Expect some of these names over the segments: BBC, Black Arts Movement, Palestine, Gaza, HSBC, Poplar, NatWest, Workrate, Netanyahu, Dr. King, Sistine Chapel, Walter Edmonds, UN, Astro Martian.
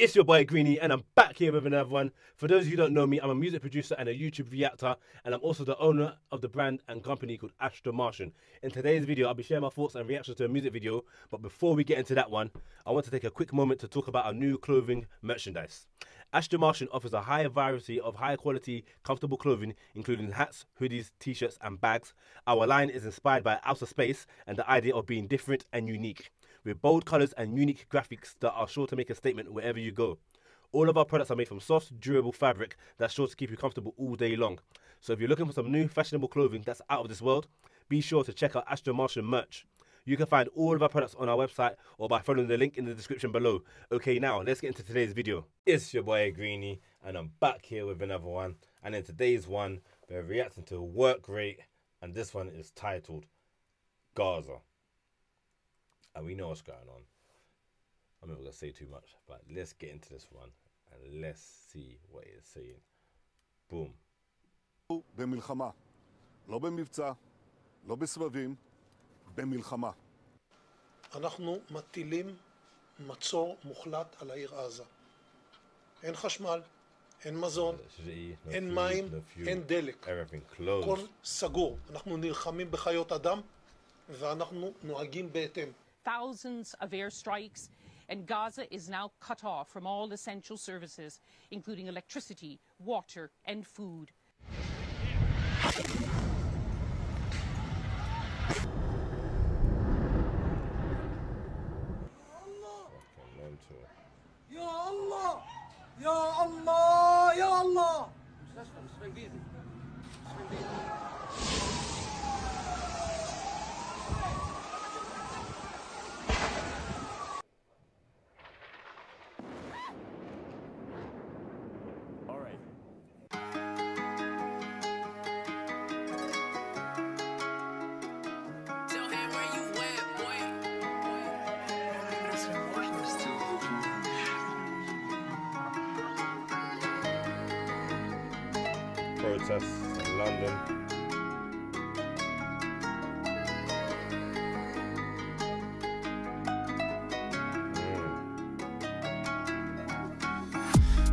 It's your boy Greenie, and I'm back here with another one. For those of you who don't know me, I'm a music producer and a YouTube reactor, and I'm also the owner of the brand and company called Astro Martian. In today's video, I'll be sharing my thoughts and reactions to a music video, but before we get into that one, I want to take a quick moment to talk about our new clothing merchandise. Astro Martian offers a high variety of high quality, comfortable clothing, including hats, hoodies, t-shirts and bags. Our line is inspired by outer space and the idea of being different and unique, with bold colours and unique graphics that are sure to make a statement wherever you go. All of our products are made from soft, durable fabric that's sure to keep you comfortable all day long. So if you're looking for some new fashionable clothing that's out of this world, be sure to check out Astro Martian merch. You can find all of our products on our website or by following the link in the description below. Okay, now let's get into today's video. It's your boy Greenie, and I'm back here with another one. And in today's one, we're reacting to Workrate, and this one is titled Gaza. And we know what's going on. I'm not going to say too much, but let's get into this one and let's see what it's saying. Boom. במלחמה, לא במבצע, לא בסבבים, במלחמה. אנחנו מטילים מצור מוחלט על העיר עזה. אין חשמל, אין מזון, אין מים, אין דלק. הכל סגור. אנחנו נלחמים בחיות אדם ואנחנו נוהגים בהתאם. Thousands of airstrikes, and Gaza is now cut off from all essential services, including electricity, water, and food. Ya Allah! Ya Allah! Ya Allah! Protests in London.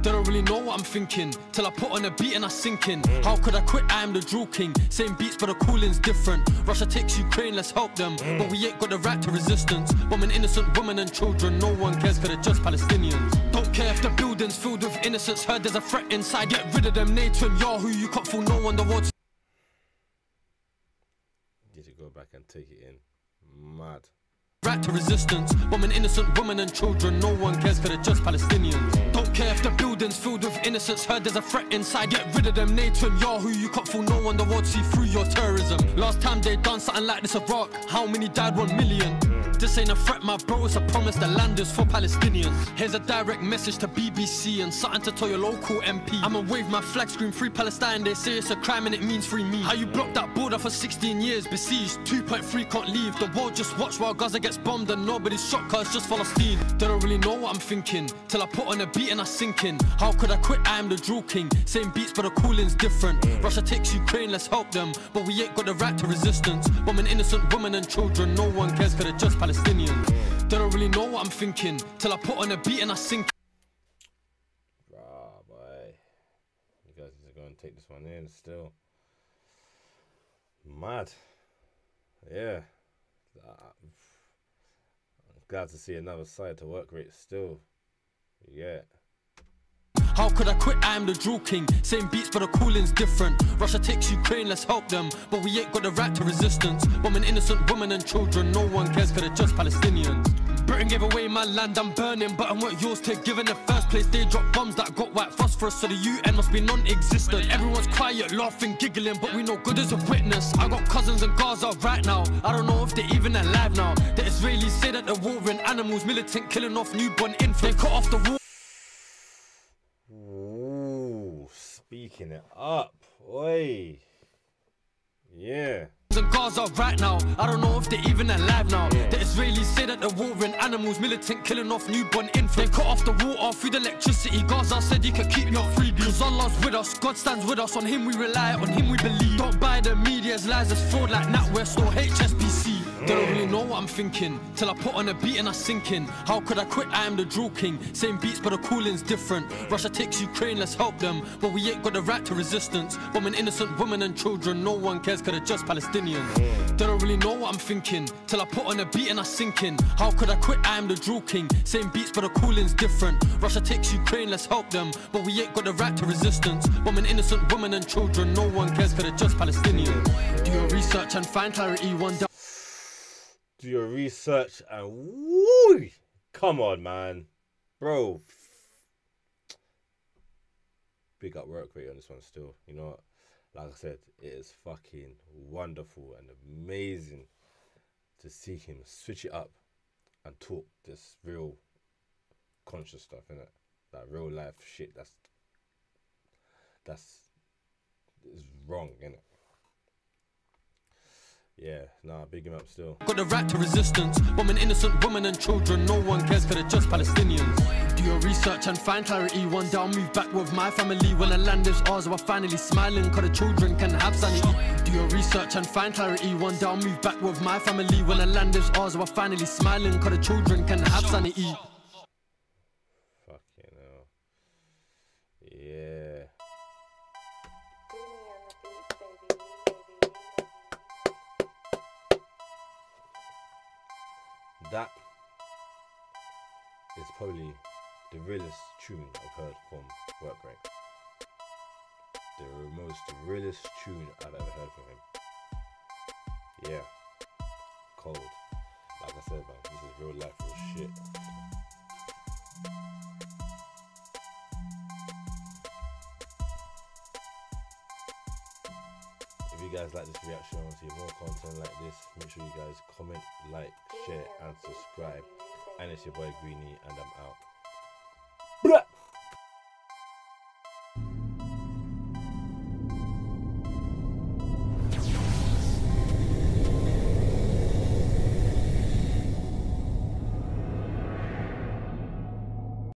They don't really know what I'm thinking till I put on a beat and I sink in. How could I quit? I am the Drew King. Same beats but the cooling's different. Russia takes Ukraine, let's help them. But we ain't got the right to resistance. Bombing innocent women and children. No one cares because they're just Palestinians. Don't care if the building's filled with innocents. Heard there's a threat inside. Get rid of them, Netanyahu. You can't fool no one. The world's... Did you go back and take it in? Mad. Right to resistance, bombing innocent women and children. No one cares because they're just Palestinians. Don't care if the building's filled with innocents. Heard there's a threat inside. Get rid of them, Netanyahu. You can't fool no one. The world see through your terrorism. Last time they done something like this, Iraq. How many died? 1 million. This ain't a threat, my bro. It's a promise. The land is for Palestinians. Here's a direct message to BBC and something to tell your local MP. I'ma wave my flag, scream free Palestine. They say it's a crime and it means free me. How you blocked that border for 16 years? Besieged, 2.3 can't leave. The world just watch while Gaza gets bombed and nobody's shocked cause just full of steam. They don't really know what I'm thinking till I put on a beat and I sink in. How could I quit? I am the Drew King. Same beats but the cooling's different. Russia takes Ukraine, let's help them. But we ain't got the right to resistance. Bombing innocent women and children. No one cares cause they're just Palestinians. They don't really know what I'm thinking till I put on a beat and I sink. Ah, boy. You guys need to go and take this one in still. Mad. Yeah. I'm glad to see another side to Workrate still. Yeah. How could I quit? I am the Drew King. Same beats but the cooling's different. Russia takes Ukraine, let's help them. But we ain't got the right to resistance. Bombing innocent women and children. No one cares cause they're just Palestinians. Britain gave away my land, I'm burning, but I want yours to give in the first place. They dropped bombs that got white phosphorus, so the UN must be non-existent. Everyone's quiet, laughing, giggling, but we know good as a witness. I got cousins in Gaza right now, I don't know if they're even alive now. The Israelis say that they're warring animals, militant killing off newborn infants. They cut off the war. Ooh, speaking it up, oi. Yeah. In Gaza right now, I don't know if they're even alive now. The Israelis say that they're warring animals, militant killing off newborn infants. They cut off the water, food, electricity. Gaza said you could keep your freebies. Cause Allah's with us, God stands with us. On him we rely, on him we believe. Don't buy the media's lies, it's fraud like NatWest or HSBC. Don't really know what I'm thinking till I put on a beat and I sink in. How could I quit? I am the drill king. Same beats but the cooling's different. Russia takes Ukraine, let's help them, but we ain't got the right to resistance. Bombing innocent women and children, no one cares cause they're just Palestinians. They don't really know what I'm thinking till I put on a beat and I sink in. How could I quit? I am the drill king. Same beats but the cooling's different. Russia takes Ukraine, let's help them, but we ain't got the right to resistance. Bombing innocent women and children, no one cares cause they're just Palestinians. Do your research and find clarity one day. Do your research and woo! Come on, man, bro. Big up Workrate on this one still. You know what? Like I said, it is fucking wonderful and amazing to see him switch it up and talk this real conscious stuff, innit? That real life shit that's wrong, innit? Yeah, nah, big him up still. Got the right to resistance. Women, innocent women and children, no one cares cause they're just Palestinians. Do your research and find clarity one day. I'll move back with my family when the land is ours. We're finally smiling cause the children can have sanity. Do your research and find clarity one day. I'll move back with my family when the land is ours. We're finally smiling cause the children can have sanity. Fucking hell. Yeah. That is probably the realest tune I've heard from Workrate. The most realest tune I've ever heard from him. Yeah. Cold. Like I said, man, this is real life, real shit. If you guys like this reaction, I want to see more content like this, make sure you guys comment, like, share and subscribe. And it's your boy Greenie and I'm out.